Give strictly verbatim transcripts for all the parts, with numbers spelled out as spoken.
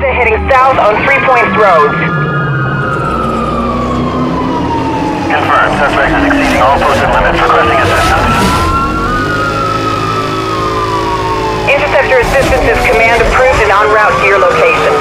Mazda heading south on Three Points Road. Confirmed. Suspect is exceeding all posted limits. Requesting assistance. Interceptor assistance is command approved and en route to your location.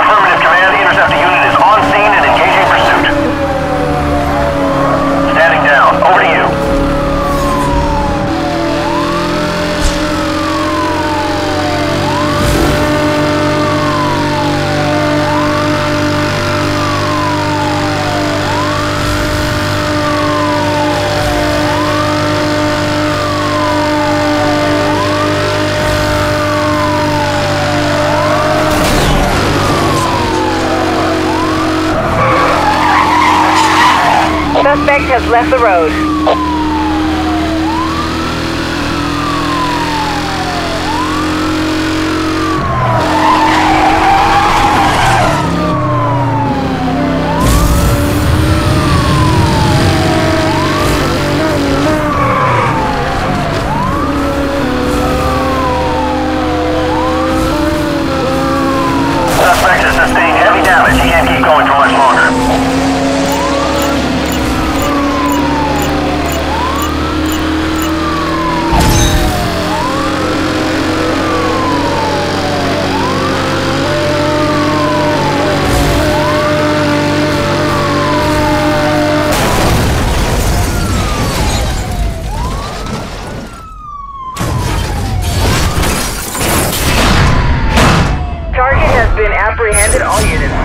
Affirmative, command. The interceptor unit is on scene and engaging pursuit. Standing down. Over to you. Suspect has left the road. Suspect has sustained heavy damage. He can't keep going for much longer. Apprehended all units.